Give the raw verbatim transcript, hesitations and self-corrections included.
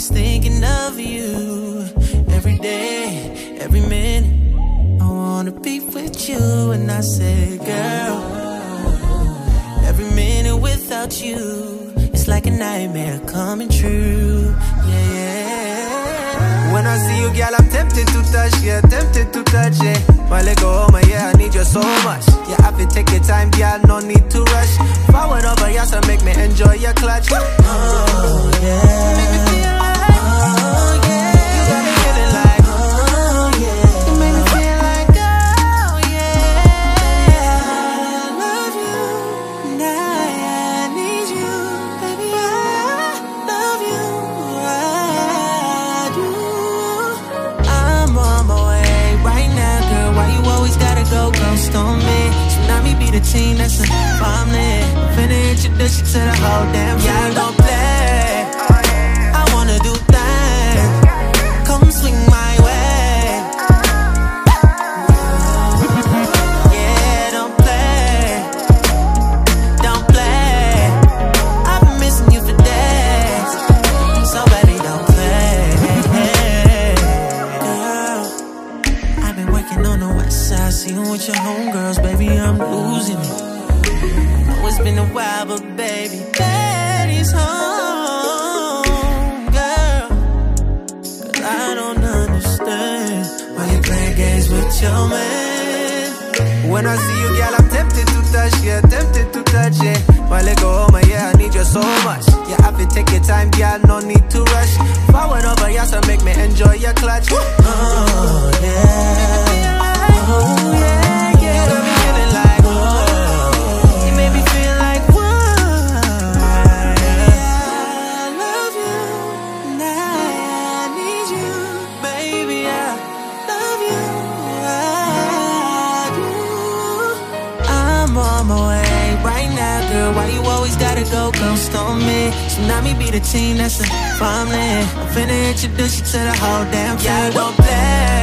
always thinking of you. Every day, every minute, I wanna be with you. And I said, girl, every minute without you, it's like a nightmare coming true. Yeah, yeah. When I see you, girl, I'm tempted to touch. Yeah, tempted to touch it. My leg go home, yeah, I need you so much. Yeah, I feel take your time, yeah, no need to rush. Forward over, yeah, so make me enjoy your clutch. Oh, yeah. Make me feel. On me, tsunami be the team that's a family. Finna introduce you to the whole damn thing. Yeah, I don't play. I wanna do things. Come swing my way. Yeah, don't play. Don't play. I've been missing you for days. So baby, don't play. Girl, I've been working on the west side, seeing what your home. Baby, I'm losing it. Know it's been a while, but baby, daddy's home, girl. Cause I don't understand why you play games with your man. When I see you, girl, I'm tempted to touch, yeah, tempted to touch it. My leg go home, yeah, I need you so much. Yeah, I feel take your time, yeah, no need to rush. Forward over, yeah, so make me enjoy your clutch. Oh, yeah. Oh, yeah. Why you always gotta go ghost on me? Tsunami be the team that's a family. I'm finna introduce you to the whole damn family. Yeah, don't play.